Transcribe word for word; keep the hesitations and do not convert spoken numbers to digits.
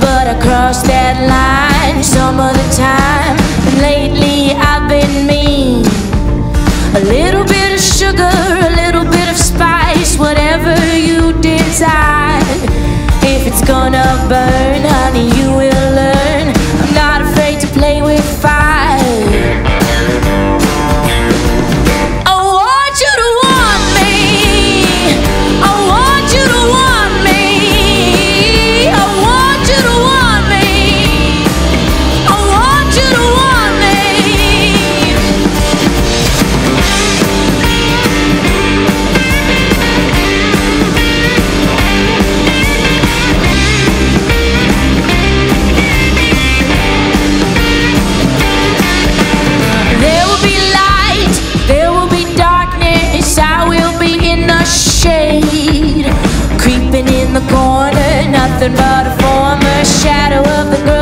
But I crossed that line some other time, and lately I've been mean. A little bit of sugar, a little bit of spice, whatever you decide. If it's gonna burn, honey, you will learn. I'm not afraid to play with fire. I want you to want me. I want you to want me. Shade, creeping in the corner, nothing but a former shadow of the girl.